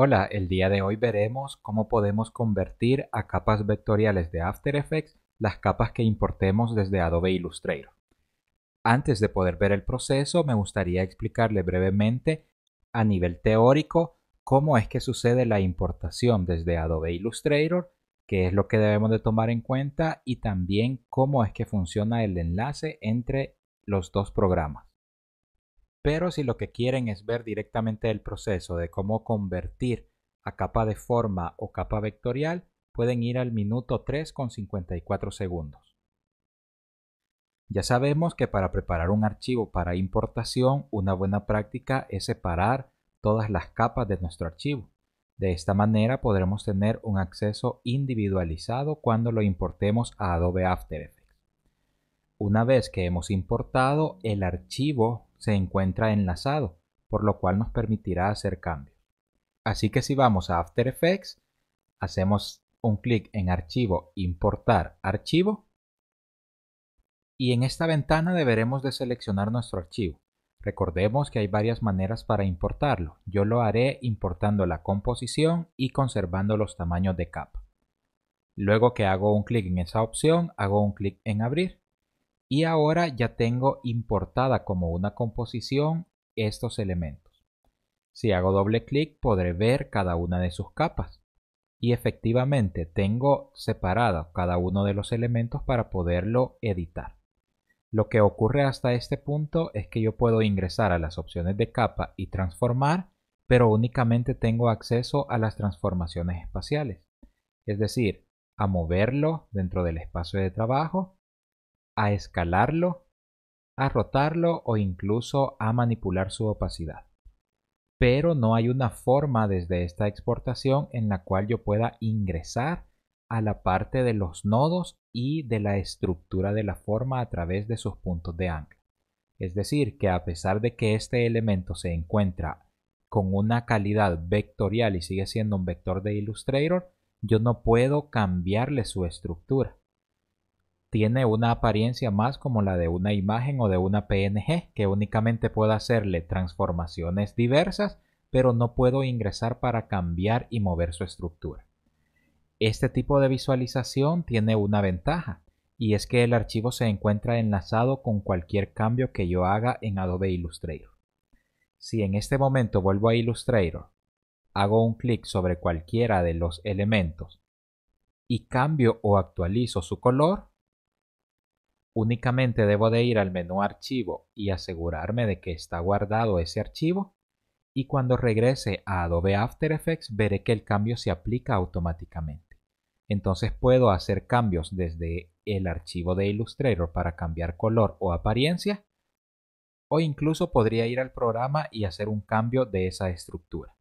Hola, el día de hoy veremos cómo podemos convertir a capas vectoriales de After Effects las capas que importemos desde Adobe Illustrator. Antes de poder ver el proceso, me gustaría explicarle brevemente a nivel teórico cómo es que sucede la importación desde Adobe Illustrator, qué es lo que debemos de tomar en cuenta y también cómo es que funciona el enlace entre los dos programas. Pero si lo que quieren es ver directamente el proceso de cómo convertir a capa de forma o capa vectorial, pueden ir al minuto 3,54 segundos. Ya sabemos que para preparar un archivo para importación, una buena práctica es separar todas las capas de nuestro archivo. De esta manera podremos tener un acceso individualizado cuando lo importemos a Adobe After Effects. Una vez que hemos importado, el archivo se encuentra enlazado, por lo cual nos permitirá hacer cambios. Así que si vamos a After Effects, hacemos un clic en Archivo, Importar Archivo, y en esta ventana deberemos de seleccionar nuestro archivo. Recordemos que hay varias maneras para importarlo. Yo lo haré importando la composición y conservando los tamaños de capa. Luego que hago un clic en esa opción, hago un clic en Abrir. Y ahora ya tengo importada como una composición estos elementos. Si hago doble clic podré ver cada una de sus capas. Y efectivamente tengo separado cada uno de los elementos para poderlo editar. Lo que ocurre hasta este punto es que yo puedo ingresar a las opciones de capa y transformar, pero únicamente tengo acceso a las transformaciones espaciales. Es decir, a moverlo dentro del espacio de trabajo, a escalarlo, a rotarlo o incluso a manipular su opacidad. Pero no hay una forma desde esta exportación en la cual yo pueda ingresar a la parte de los nodos y de la estructura de la forma a través de sus puntos de ancla. Es decir, que a pesar de que este elemento se encuentra con una calidad vectorial y sigue siendo un vector de Illustrator, yo no puedo cambiarle su estructura. Tiene una apariencia más como la de una imagen o de una PNG, que únicamente puedo hacerle transformaciones diversas, pero no puedo ingresar para cambiar y mover su estructura. Este tipo de visualización tiene una ventaja, y es que el archivo se encuentra enlazado con cualquier cambio que yo haga en Adobe Illustrator. Si en este momento vuelvo a Illustrator, hago un clic sobre cualquiera de los elementos y cambio o actualizo su color, únicamente debo de ir al menú Archivo y asegurarme de que está guardado ese archivo, y cuando regrese a Adobe After Effects veré que el cambio se aplica automáticamente. Entonces puedo hacer cambios desde el archivo de Illustrator para cambiar color o apariencia, o incluso podría ir al programa y hacer un cambio de esa estructura.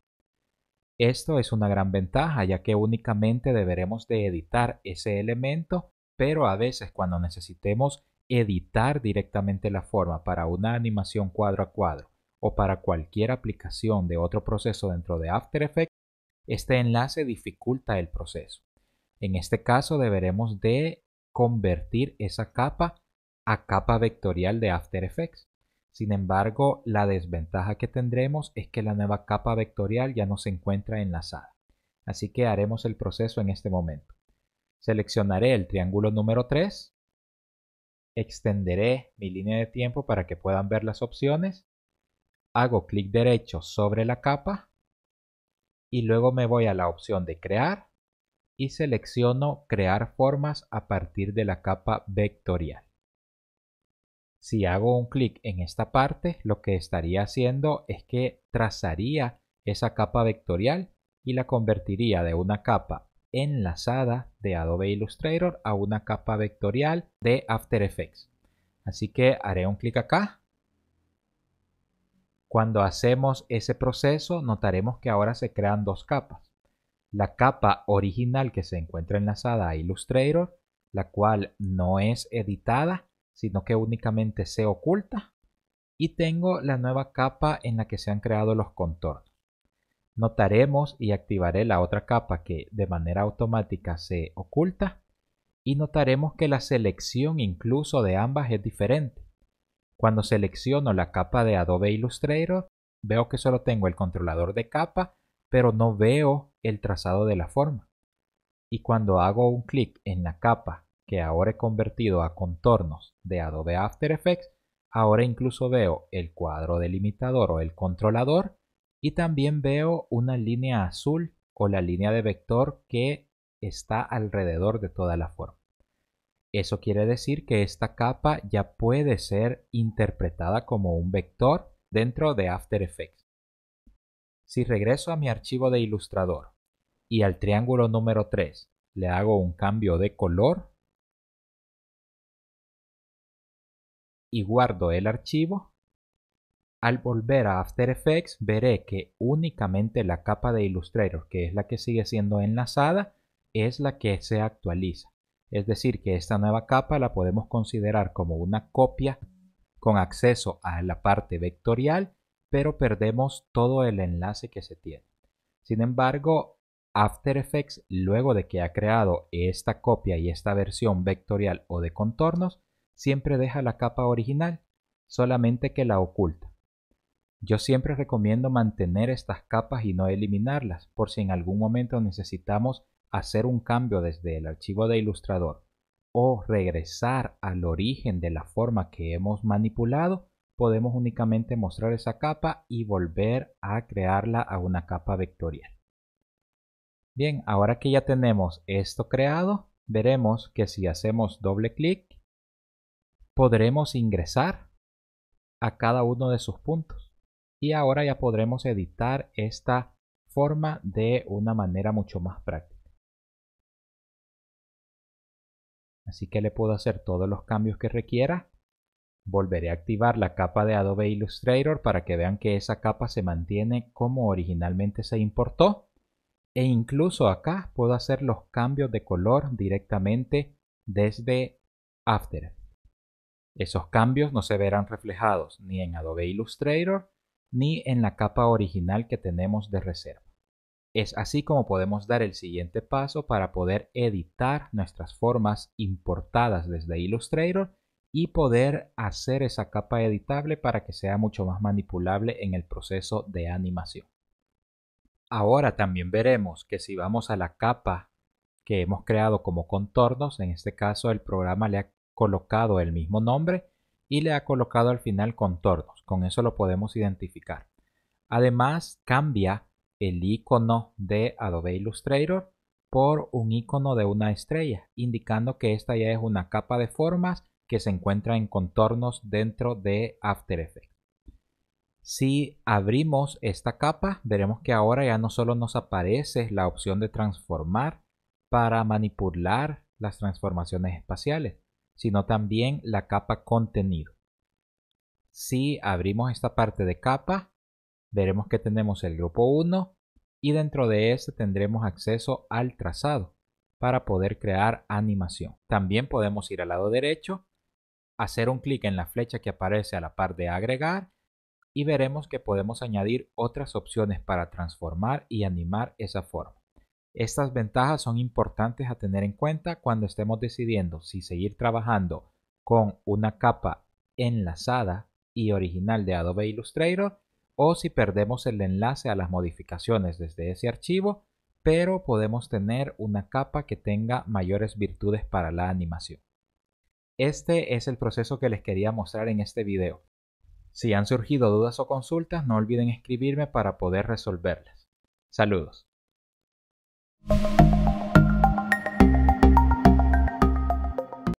Esto es una gran ventaja, ya que únicamente deberemos de editar ese elemento, pero a veces cuando necesitemos editar directamente la forma para una animación cuadro a cuadro o para cualquier aplicación de otro proceso dentro de After Effects, este enlace dificulta el proceso. En este caso deberemos de convertir esa capa a capa vectorial de After Effects. Sin embargo, la desventaja que tendremos es que la nueva capa vectorial ya no se encuentra enlazada. Así que haremos el proceso en este momento. Seleccionaré el triángulo número 3, extenderé mi línea de tiempo para que puedan ver las opciones, hago clic derecho sobre la capa y luego me voy a la opción de crear y selecciono crear formas a partir de la capa vectorial. Si hago un clic en esta parte, lo que estaría haciendo es que trazaría esa capa vectorial y la convertiría de una capa enlazada de Adobe Illustrator a una capa vectorial de After Effects. Así que haré un clic acá. Cuando hacemos ese proceso notaremos que ahora se crean dos capas. La capa original que se encuentra enlazada a Illustrator, la cual no es editada, sino que únicamente se oculta. Y tengo la nueva capa en la que se han creado los contornos. Notaremos y activaré la otra capa que de manera automática se oculta y notaremos que la selección incluso de ambas es diferente. Cuando selecciono la capa de Adobe Illustrator veo que solo tengo el controlador de capa pero no veo el trazado de la forma. Y cuando hago un clic en la capa que ahora he convertido a contornos de Adobe After Effects, ahora incluso veo el cuadro delimitador o el controlador, y también veo una línea azul o la línea de vector que está alrededor de toda la forma. Eso quiere decir que esta capa ya puede ser interpretada como un vector dentro de After Effects. Si regreso a mi archivo de Illustrator y al triángulo número 3 le hago un cambio de color y guardo el archivo, al volver a After Effects veré que únicamente la capa de Illustrator, que es la que sigue siendo enlazada, es la que se actualiza. Es decir, que esta nueva capa la podemos considerar como una copia con acceso a la parte vectorial, pero perdemos todo el enlace que se tiene. Sin embargo, After Effects, luego de que ha creado esta copia y esta versión vectorial o de contornos, siempre deja la capa original, solamente que la oculta. Yo siempre recomiendo mantener estas capas y no eliminarlas, por si en algún momento necesitamos hacer un cambio desde el archivo de Illustrator o regresar al origen de la forma que hemos manipulado, podemos únicamente mostrar esa capa y volver a crearla a una capa vectorial. Bien, ahora que ya tenemos esto creado, veremos que si hacemos doble clic, podremos ingresar a cada uno de sus puntos. Y ahora ya podremos editar esta forma de una manera mucho más práctica. Así que le puedo hacer todos los cambios que requiera. Volveré a activar la capa de Adobe Illustrator para que vean que esa capa se mantiene como originalmente se importó. E incluso acá puedo hacer los cambios de color directamente desde After Effects. Esos cambios no se verán reflejados ni en Adobe Illustrator ni en la capa original que tenemos de reserva. Es así como podemos dar el siguiente paso para poder editar nuestras formas importadas desde Illustrator y poder hacer esa capa editable para que sea mucho más manipulable en el proceso de animación. Ahora también veremos que si vamos a la capa que hemos creado como contornos, en este caso el programa le ha colocado el mismo nombre y le ha colocado al final contornos, con eso lo podemos identificar. Además cambia el icono de Adobe Illustrator por un icono de una estrella, indicando que esta ya es una capa de formas que se encuentra en contornos dentro de After Effects. Si abrimos esta capa, veremos que ahora ya no solo nos aparece la opción de transformar para manipular las transformaciones espaciales, sino también la capa contenido. Si abrimos esta parte de capa, veremos que tenemos el grupo 1 y dentro de este tendremos acceso al trazado para poder crear animación. También podemos ir al lado derecho, hacer un clic en la flecha que aparece a la par de agregar y veremos que podemos añadir otras opciones para transformar y animar esa forma. Estas ventajas son importantes a tener en cuenta cuando estemos decidiendo si seguir trabajando con una capa enlazada y original de Adobe Illustrator o si perdemos el enlace a las modificaciones desde ese archivo, pero podemos tener una capa que tenga mayores virtudes para la animación. Este es el proceso que les quería mostrar en este video. Si han surgido dudas o consultas, no olviden escribirme para poder resolverlas. Saludos.